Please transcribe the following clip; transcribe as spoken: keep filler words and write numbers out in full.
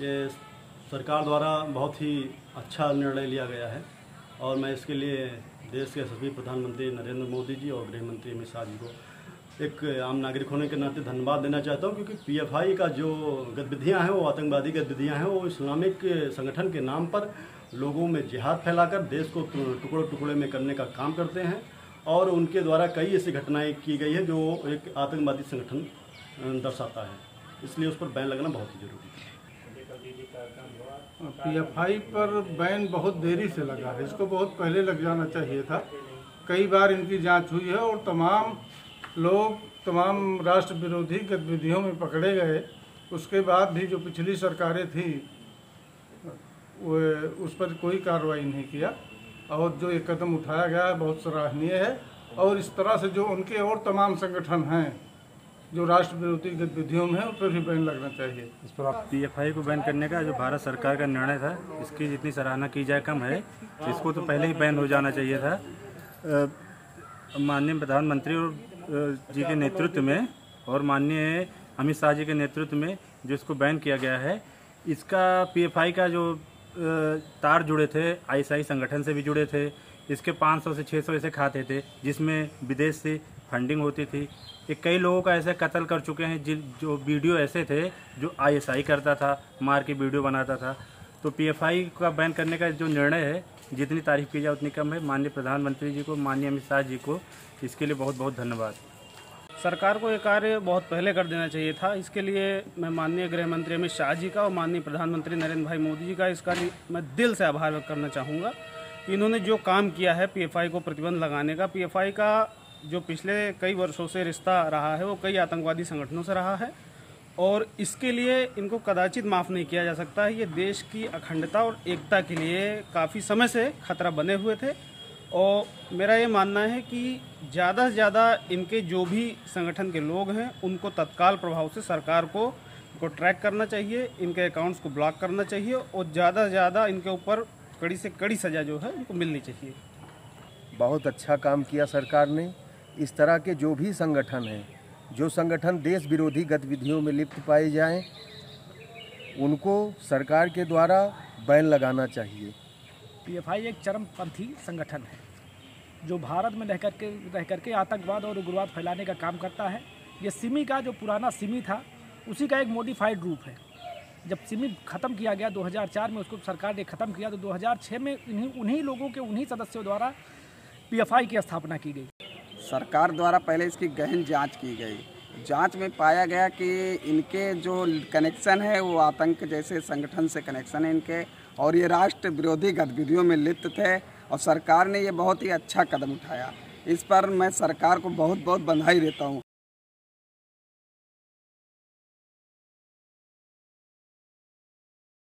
ये सरकार द्वारा बहुत ही अच्छा निर्णय लिया गया है और मैं इसके लिए देश के सभी प्रधानमंत्री नरेंद्र मोदी जी और गृह मंत्री अमित शाह जी को एक आम नागरिक होने के नाते धन्यवाद देना चाहता हूं, क्योंकि पीएफआई का जो गतिविधियां हैं वो आतंकवादी गतिविधियां हैं, वो इस्लामिक संगठन के नाम पर लोगों में जिहाद फैलाकर देश को टुकड़ों टुकड़े में करने का काम करते हैं और उनके द्वारा कई ऐसी घटनाएँ की गई है जो एक आतंकवादी संगठन दर्शाता है, इसलिए उस पर बैन लगना बहुत ही जरूरी है। पीएफआई पर बैन बहुत देरी से लगा है, इसको बहुत पहले लग जाना चाहिए था। कई बार इनकी जांच हुई है और तमाम लोग तमाम राष्ट्र विरोधी गतिविधियों में पकड़े गए। उसके बाद भी जो पिछली सरकारें थी उस पर कोई कार्रवाई नहीं किया और जो ये कदम उठाया गया है बहुत सराहनीय है। और इस तरह से जो उनके और तमाम संगठन हैं जो राष्ट्र विरोधी गतिविधियों में है उस पर भी बैन लगना चाहिए। इस पर आप पीएफआई को बैन करने का जो भारत सरकार का निर्णय था इसकी जितनी सराहना की जाए कम है, इसको तो पहले ही बैन हो जाना चाहिए था। माननीय प्रधानमंत्री जी के नेतृत्व में और माननीय अमित शाह जी के नेतृत्व में जो इसको बैन किया गया है, इसका पीएफआई का जो तार जुड़े थे आईएसआई संगठन से भी जुड़े थे, इसके पाँच सौ से छह सौ ऐसे खाते थे जिसमें विदेश से फंडिंग होती थी। ये कई लोगों का ऐसे कत्ल कर चुके हैं जिन जो वीडियो ऐसे थे जो आईएसआई करता था, मार के वीडियो बनाता था। तो पीएफआई का बैन करने का जो निर्णय है जितनी तारीफ की जाए उतनी कम है। माननीय प्रधानमंत्री जी को, माननीय अमित शाह जी को इसके लिए बहुत बहुत धन्यवाद। सरकार को ये कार्य बहुत पहले कर देना चाहिए था, इसके लिए मैं माननीय गृह मंत्री अमित शाह जी का और माननीय प्रधानमंत्री नरेंद्र भाई मोदी जी का इसका मैं दिल से आभार व्यक्त करना चाहूँगा। इन्होंने जो काम किया है पीएफआई को प्रतिबंध लगाने का, पीएफआई का जो पिछले कई वर्षों से रिश्ता रहा है वो कई आतंकवादी संगठनों से रहा है और इसके लिए इनको कदाचित माफ़ नहीं किया जा सकता है। ये देश की अखंडता और एकता के लिए काफ़ी समय से खतरा बने हुए थे और मेरा ये मानना है कि ज़्यादा से ज़्यादा इनके जो भी संगठन के लोग हैं उनको तत्काल प्रभाव से सरकार को को ट्रैक करना चाहिए, इनके अकाउंट्स को ब्लॉक करना चाहिए और ज़्यादा से ज़्यादा इनके ऊपर कड़ी से कड़ी सज़ा जो है उनको मिलनी चाहिए। बहुत अच्छा काम किया सरकार ने। इस तरह के जो भी संगठन हैं, जो संगठन देश विरोधी गतिविधियों में लिप्त पाए जाएं, उनको सरकार के द्वारा बैन लगाना चाहिए। पीएफआई एक चरमपंथी संगठन है जो भारत में रह कर के रह कर के आतंकवाद और उग्रवाद फैलाने का काम करता है। ये सिमी का जो पुराना सिमी था उसी का एक मॉडिफाइड रूप है। जब सिमी ख़त्म किया गया दो हज़ार चार में, उसको सरकार ने ख़त्म किया तो दो हज़ार छह में इन्हीं उन्हीं लोगों के उन्हीं सदस्यों द्वारा पीएफआई की स्थापना की गई। सरकार द्वारा पहले इसकी गहन जांच की गई, जांच में पाया गया कि इनके जो कनेक्शन है वो आतंक जैसे संगठन से कनेक्शन है इनके और ये राष्ट्र विरोधी गतिविधियों में लिप्त थे और सरकार ने ये बहुत ही अच्छा कदम उठाया। इस पर मैं सरकार को बहुत बहुत बधाई देता हूँ।